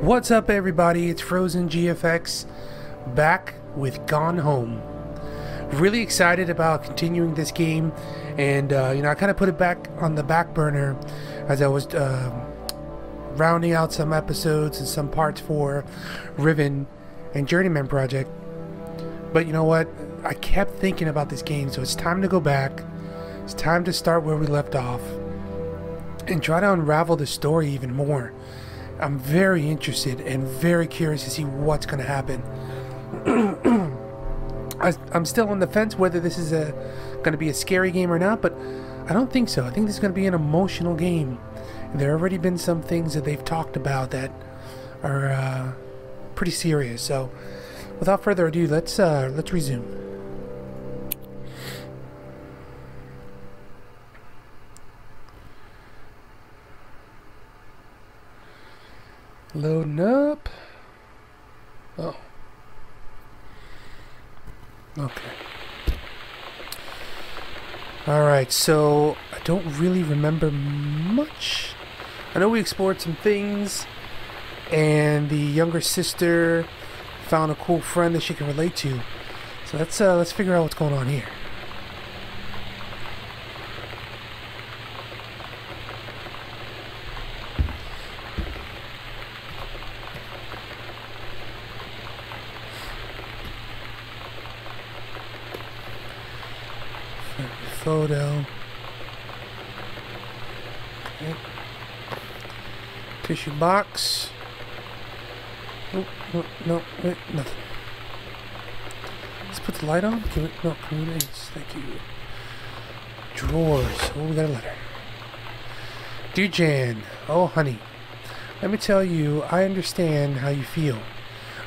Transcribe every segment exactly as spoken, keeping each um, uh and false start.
What's up, everybody? It's Frozen G F X back with Gone Home. Really excited about continuing this game, and uh, you know, I kind of put it back on the back burner as I was uh, rounding out some episodes and some parts for Riven and Journeyman Project. But you know what? I kept thinking about this game, so it's time to go back. It's time to start where we left off and try to unravel the story even more. I'm very interested and very curious to see what's going to happen. I, I'm still on the fence whether this is a going to be a scary game or not, but I don't think so. I think this is going to be an emotional game. And there have already been some things that they've talked about that are uh, pretty serious. So, without further ado, let's uh, let's resume. Loading up. Oh. Okay. Alright, so I don't really remember much. I know we explored some things, and the younger sister found a cool friend that she can relate to. So let's uh, let's figure out what's going on here. Photo. Okay. Tissue box. Oh, no, no, wait, nothing. Let's put the light on. Can we, no, can we, thank you. Drawers. Oh, we got a letter. Dear Jan. Oh, honey. Let me tell you, I understand how you feel.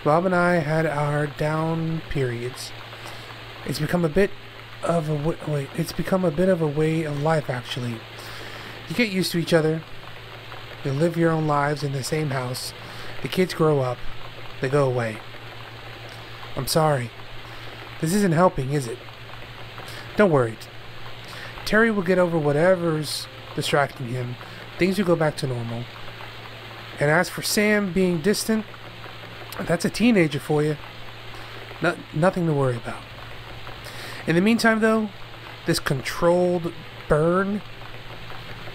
Rob and I had our down periods. It's become a bit of a w wait, it's become a bit of a way of life, actually. You get used to each other, you live your own lives in the same house, the kids grow up, they go away. I'm sorry. This isn't helping, is it? Don't worry. Terry will get over whatever's distracting him. Things will go back to normal. And as for Sam being distant, that's a teenager for you. No nothing to worry about. In the meantime, though, this controlled burn,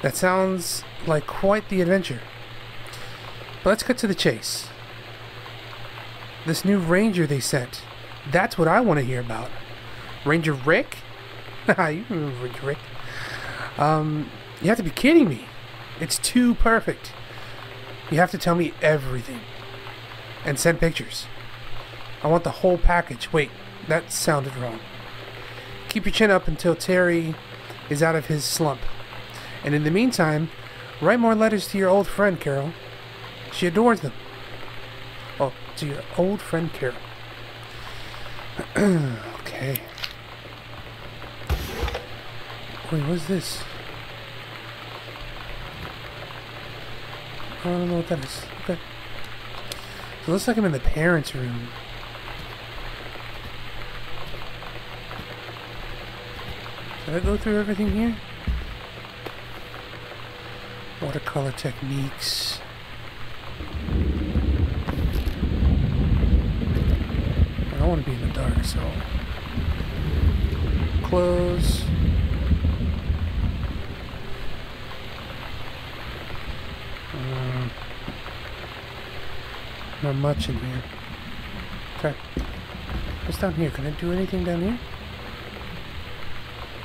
that sounds like quite the adventure. But let's cut to the chase. This new ranger they sent, that's what I want to hear about. Ranger Rick? Haha, you remember Ranger Rick. Um, you have to be kidding me. It's too perfect. You have to tell me everything. And send pictures. I want the whole package. Wait, that sounded wrong. Keep your chin up until Terry is out of his slump. And in the meantime, write more letters to your old friend, Carol. She adores them. Oh, to your old friend, Carol. Okay. Wait, what is this? I don't know what that is. Okay. It looks like I'm in the parents' room. Did I go through everything here? Watercolor techniques. I don't want to be in the dark, so... Clothes. Um, not much in here. Okay. What's down here? Can I do anything down here?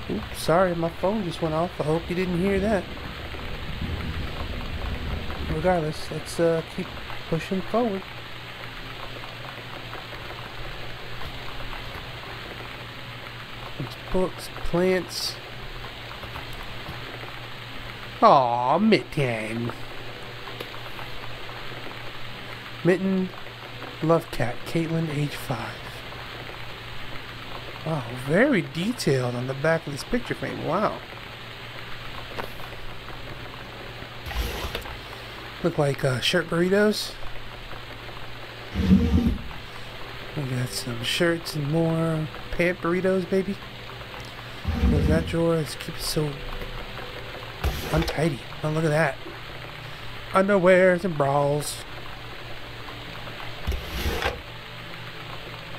Oops, sorry, my phone just went off. I hope you didn't hear that. Regardless, let's uh, keep pushing forward. It's books, plants. Aw, Mitten. Mitten, love cat, Caitlin, age five. Wow, very detailed on the back of this picture frame. Wow. Look like uh, shirt burritos. We got some shirts and more pant burritos, baby. Close that drawer. Let's keep it so untidy. Oh, look at that. Underwears and bras.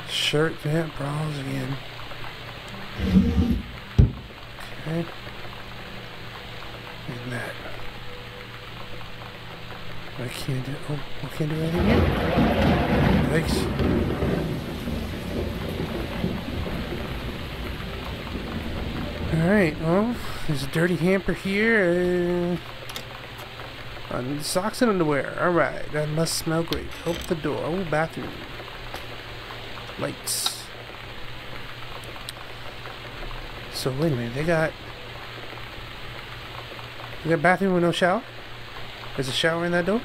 Shirt, pant, bras again. Okay. And that. I can't do. Oh, I can't do anything yet. Thanks. All right. Well, there's a dirty hamper here. Uh, and socks and underwear. All right. That must smell great. Open the door. Oh, bathroom. Lights. So wait a minute. They got. They got a bathroom with no shower. There's a shower in that door?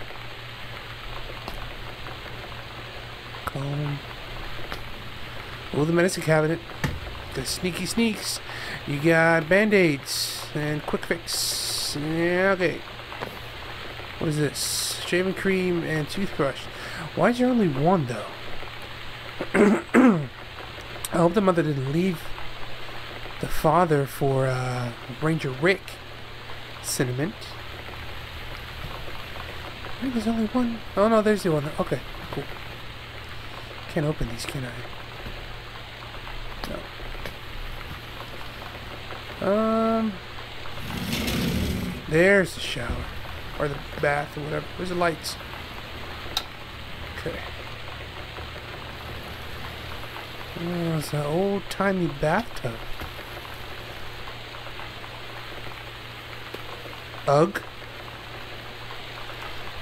Comb. Oh, the medicine cabinet. The sneaky sneaks. You got band-aids and quick fix. Yeah, okay. What is this? Shaving cream and toothbrush. Why is there only one, though? I hope the mother didn't leave the father for uh, Ranger Rick. Cinnamon. Maybe there's only one. Oh no, there's the one. Okay, cool. Can't open these, can I? No. Um. There's the shower, or the bath, or whatever. Where's the lights? Okay. Oh, it's an old-timey bathtub. Ugh.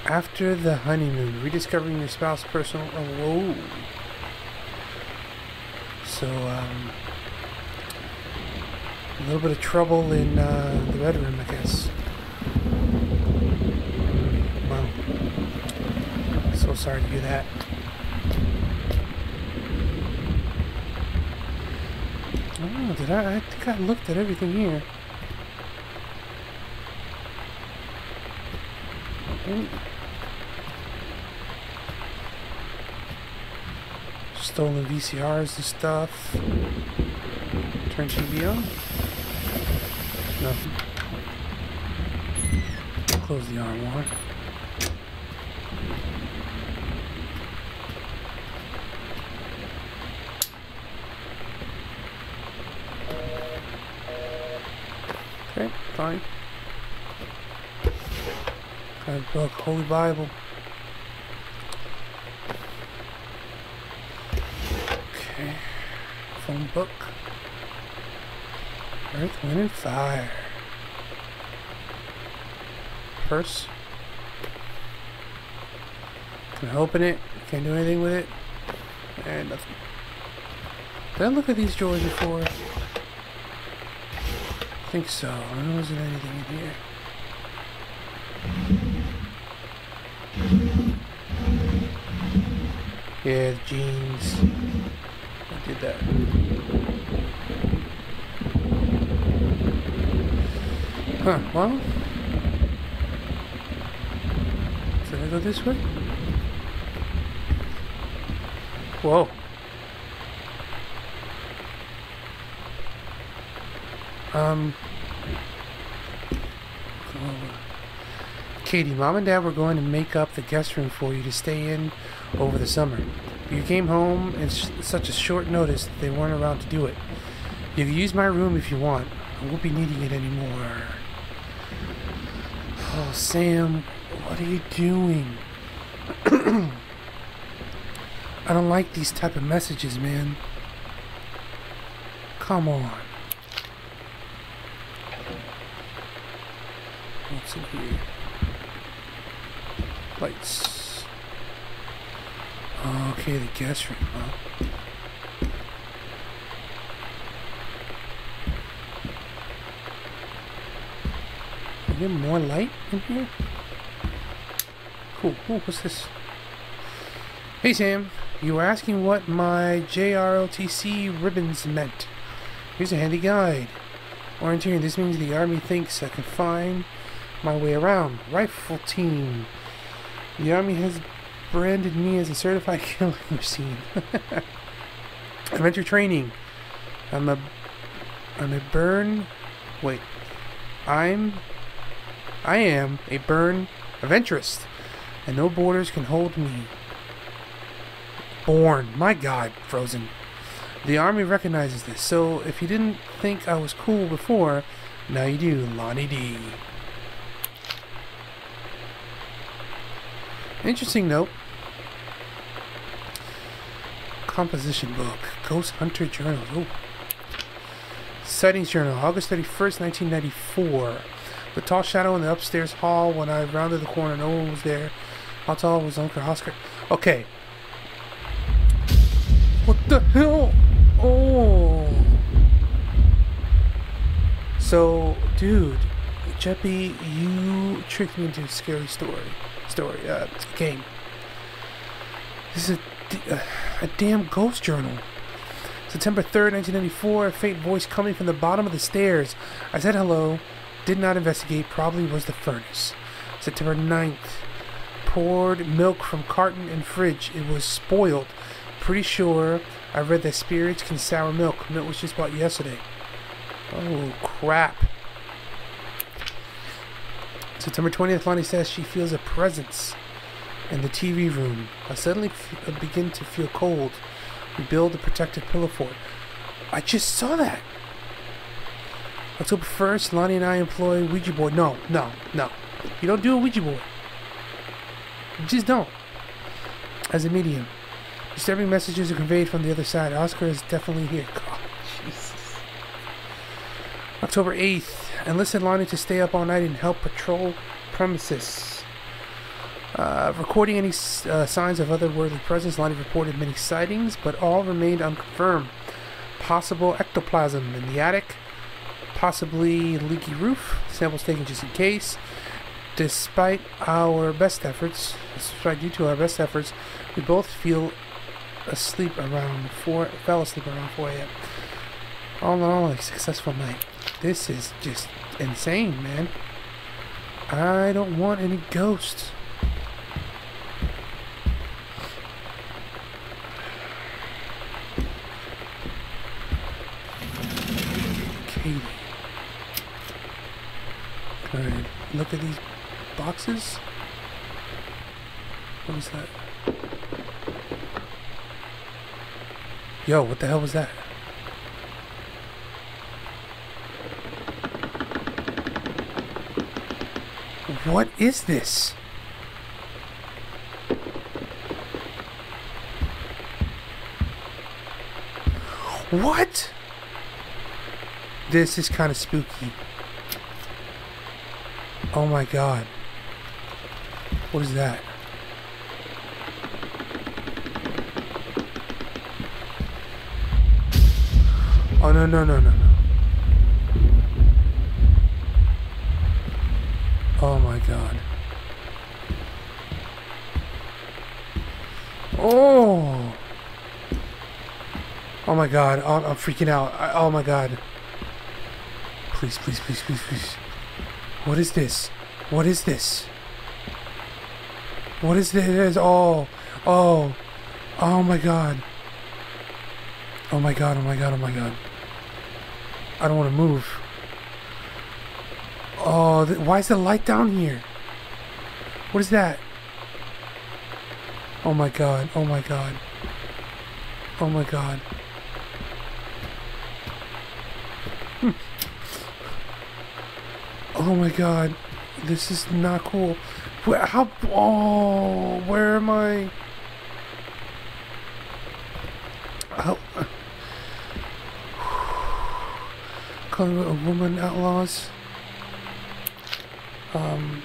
After the honeymoon, rediscovering your spouse's personal. Oh, whoa. So, um, a little bit of trouble in uh, the bedroom, I guess. Wow. So sorry to do that. Oh, did I? I think I looked at everything here. Ooh. Stolen V C Rs and stuff. Turn T V on. Nothing. Close the armoire. Okay, fine. Got a book, Holy Bible. Okay. Phone book. Earth, Wind, and Fire. Purse. Can I open it? Can't do anything with it. And nothing. Did I look at these drawers before? I think so. I don't know if there's anything in here. Yeah, the jeans. I did that. Huh, well. Should I go this way? Whoa. Um. Katie, Mom and Dad were going to make up the guest room for you to stay in over the summer. You came home and sh such a short notice that they weren't around to do it. You can use my room if you want. I won't be needing it anymore. Oh, Sam, what are you doing? I don't like these type of messages, man. Come on. What's in here? Lights. Oh, okay, the guest room, huh? Is there more light in here? Cool. Ooh, what's this? Hey, Sam. You were asking what my J R O T C ribbons meant. Here's a handy guide. Orienteering. This means the army thinks I can find my way around. Rifle team. The army has branded me as a certified killing machine. Adventure training. I'm a... I'm a burn... Wait. I'm... I am a burn adventurist. And no borders can hold me. Born. My God, Frozen. The army recognizes this, so if you didn't think I was cool before, now you do, Lonnie D. Interesting note. Composition book. Ghost Hunter Journal. Oh. Sightings Journal. August thirty-first, nineteen ninety-four. The tall shadow in the upstairs hall. When I rounded the corner, no one was there. How tall was Uncle Oscar? Okay. What the hell? Oh. So, dude, Jeppy, you tricked me into a scary story. Story. Uh, game. This is a, a, a damn ghost journal. September third, nineteen ninety-four. A faint voice coming from the bottom of the stairs. I said hello. Did not investigate. Probably was the furnace. September ninth. Poured milk from carton and fridge. It was spoiled. Pretty sure I read that spirits can sour milk. Milk was just bought yesterday. Oh, crap. September twentieth, Lonnie says she feels a presence in the T V room. I suddenly f begin to feel cold. We build a protective pillow fort. I just saw that. October first, Lonnie and I employ Ouija board. No, no, no. You don't do a Ouija board. You just don't. As a medium. Disturbing messages are conveyed from the other side. Oscar is definitely here. God, Jesus. October eighth. Enlisted Lonnie to stay up all night and help patrol premises. Uh, recording any uh, signs of otherworldly presence, Lonnie reported many sightings, but all remained unconfirmed. Possible ectoplasm in the attic. Possibly leaky roof. Samples taken just in case. Despite our best efforts, despite due to our best efforts, we both feel... asleep around four, fell asleep around four A M All in all, a successful night. This is just insane, man. I don't want any ghosts. Katie. Good. Look at these boxes. What was that? Yo, what the hell was that? What is this? What? This is kind of spooky. Oh my God. What is that? Oh, no, no, no, no, no. Oh, my God. Oh! Oh, my God. I'm, I'm freaking out. I, oh, my God. Please, please, please, please, please. What is this? What is this? What is this? Oh. Oh. Oh, my God. Oh, my God. Oh, my God. Oh, my God. I don't want to move. Oh, why is the light down here? What is that? Oh my God, oh my God. Oh my God. Hm. Oh my God. This is not cool. Where, how, oh, where am I? How? Calling a woman outlaws. Um,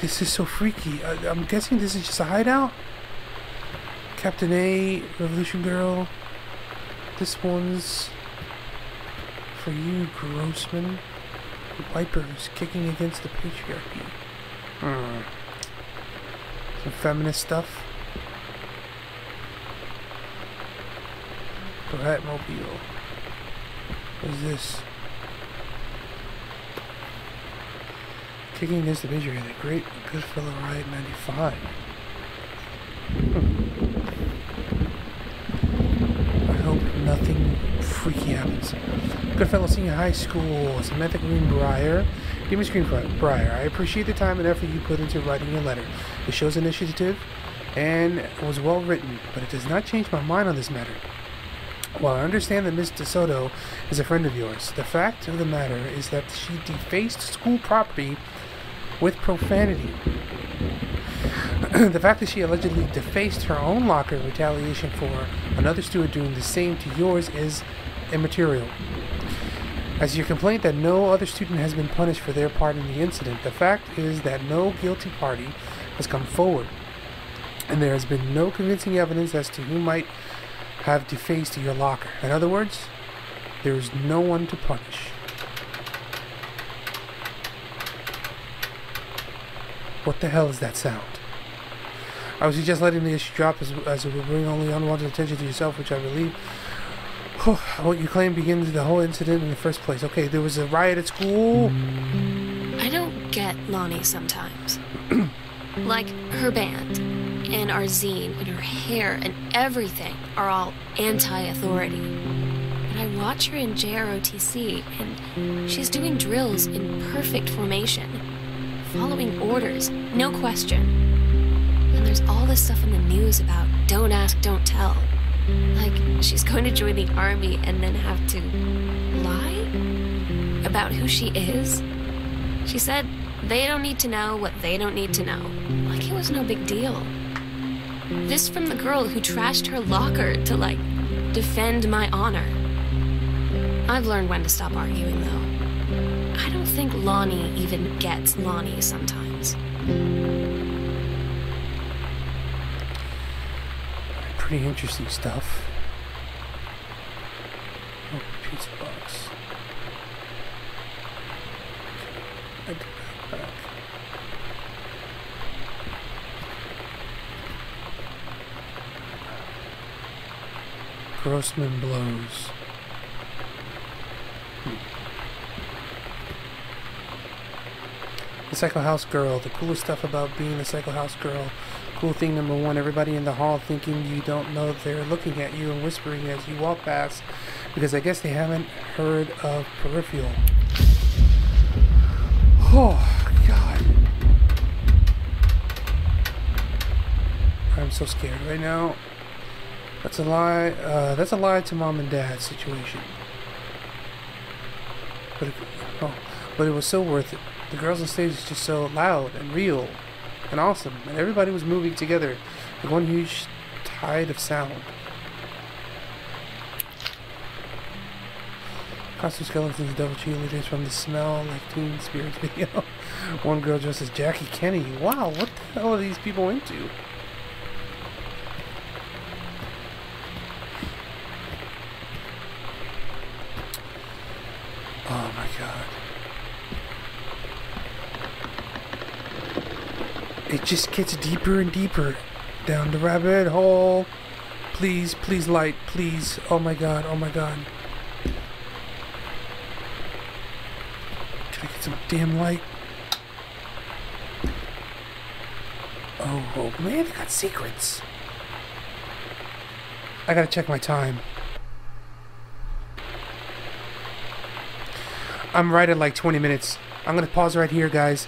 this is so freaky. I, I'm guessing this is just a hideout. Captain A, Revolution Girl. This one's for you, Grossman. The Vipers kicking against the patriarchy. Mm. Some feminist stuff. Bratmobile. What is this? Kicking against the vision, the great Goodfellow Riot ninety-five. Hmm. anything freaky happens. Goodfellow Senior High School, Samantha Greenbriar. Dear Miz Greenbriar, I appreciate the time and effort you put into writing your letter. It shows initiative and was well written, but it does not change my mind on this matter. While I understand that Miz DeSoto is a friend of yours, the fact of the matter is that she defaced school property with profanity. The fact that she allegedly defaced her own locker in retaliation for another student doing the same to yours is immaterial. As your complaint that no other student has been punished for their part in the incident, the fact is that no guilty party has come forward, and there has been no convincing evidence as to who might have defaced your locker. In other words, there is no one to punish. What the hell is that sound? I was just letting the issue drop as, as it would bring only unwanted attention to yourself, which I believe what you claim begins the whole incident in the first place. Okay, there was a riot at school. I don't get Lonnie sometimes. Like, her band and our zine and her hair and everything are all anti-authority. But I watch her in J R O T C and she's doing drills in perfect formation, following orders, no question. And there's all this stuff in the news about don't ask, don't tell. Like, she's going to join the army and then have to lie about who she is. She said they don't need to know what they don't need to know. Like it was no big deal. This from the girl who trashed her locker to, like, defend my honor. I've learned when to stop arguing, though. I don't think Lonnie even gets Lonnie sometimes. Pretty interesting stuff. Oh, pizza box. I got that back. Grossman blows. Hmm. The Psycho House Girl. The coolest stuff about being a Psycho House Girl. Cool thing number one, everybody in the hall thinking you don't know they're looking at you and whispering as you walk past because I guess they haven't heard of peripheral. Oh, God. I'm so scared right now. That's a lie. Uh, that's a lie to mom and dad situation. But it, oh, but it was so worth it. The girls on stage is just so loud and real. And awesome, and everybody was moving together like one huge tide of sound. Costume skeletons, double cheerleaders from the Smell Like Teen Spirits video. One girl dressed as Jackie Kennedy. Wow, what the hell are these people into? Oh my God. It just gets deeper and deeper down the rabbit hole. Please, please light, please. Oh my God, oh my God. Can I get some damn light? Oh, oh man, they got secrets. I gotta check my time. I'm right at like twenty minutes. I'm gonna pause right here, guys.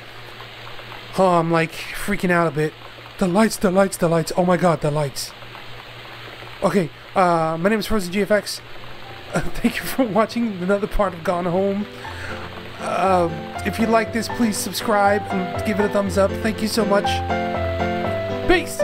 Oh, I'm like freaking out a bit. The lights, the lights, the lights. Oh my God, the lights. Okay, uh, my name is Frozen G F X. Uh, thank you for watching another part of Gone Home. Uh, if you like this, please subscribe and give it a thumbs up. Thank you so much. Peace!